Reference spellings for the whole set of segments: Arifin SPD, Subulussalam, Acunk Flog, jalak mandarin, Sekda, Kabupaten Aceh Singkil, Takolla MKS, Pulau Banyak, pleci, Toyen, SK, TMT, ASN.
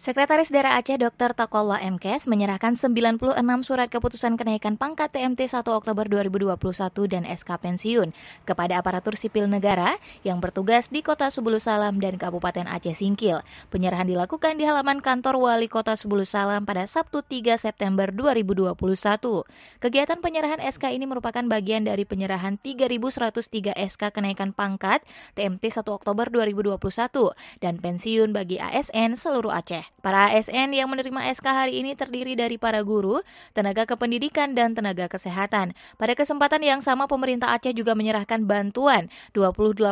Sekretaris Daerah Aceh Dr. Takolla MKS menyerahkan 96 surat keputusan kenaikan pangkat TMT 1 Oktober 2021 dan SK pensiun kepada aparatur sipil negara yang bertugas di Kota Subulussalam dan Kabupaten Aceh Singkil. Penyerahan dilakukan di halaman kantor Wali Kota Subulussalam pada Sabtu 3 September 2021. Kegiatan penyerahan SK ini merupakan bagian dari penyerahan 3.103 SK kenaikan pangkat TMT 1 Oktober 2021 dan pensiun bagi ASN seluruh Aceh. Para ASN yang menerima SK hari ini terdiri dari para guru, tenaga kependidikan, dan tenaga kesehatan. Pada kesempatan yang sama, pemerintah Aceh juga menyerahkan bantuan 28.000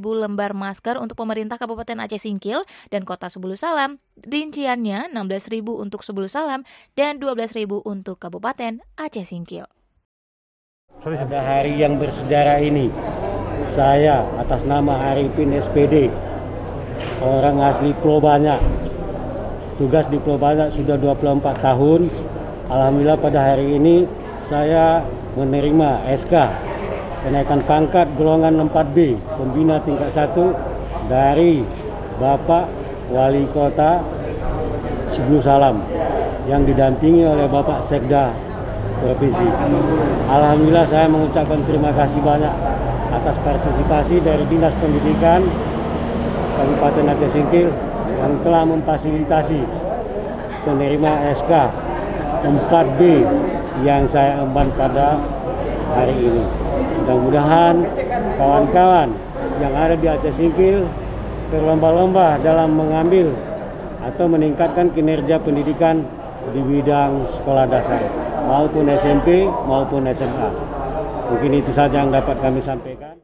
lembar masker untuk pemerintah Kabupaten Aceh Singkil dan Kota Subulussalam, rinciannya 16.000 untuk Subulussalam dan 12.000 untuk Kabupaten Aceh Singkil. Pada hari yang bersejarah ini, saya atas nama Arifin SPD, orang asli Pulau Banyak, tugas di Pulau Banyak sudah 24 tahun. Alhamdulillah pada hari ini saya menerima SK kenaikan pangkat golongan 4B pembina tingkat 1 dari Bapak Wali Kota Subulussalam yang didampingi oleh Bapak Sekda Provinsi. Alhamdulillah saya mengucapkan terima kasih banyak atas partisipasi dari Dinas Pendidikan Kabupaten Aceh Singkil yang telah memfasilitasi penerima SK 4B yang saya emban pada hari ini. Mudah-mudahan kawan-kawan yang ada di Aceh Singkil berlomba-lomba dalam mengambil atau meningkatkan kinerja pendidikan di bidang sekolah dasar maupun SMP maupun SMA. Mungkin itu saja yang dapat kami sampaikan.